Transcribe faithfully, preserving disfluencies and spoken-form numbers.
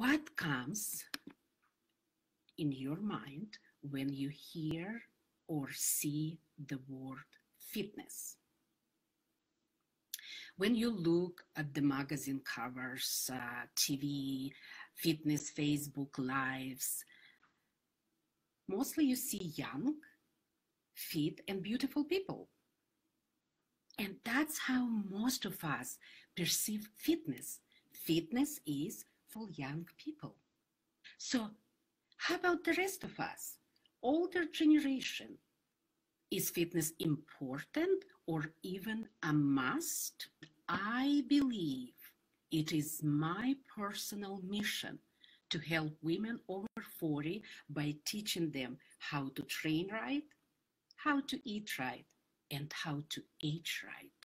what comes in your mind when you hear or see the word fitness? When you look at the magazine covers, uh, T V, fitness, Facebook lives, mostly you see young, fit, and beautiful people. And that's how most of us perceive fitness. Fitness is for young people. So how about the rest of us? Older generation, is fitness important or even a must? I believe it is my personal mission to help women over forty by teaching them how to train right, how to eat right, and how to age right.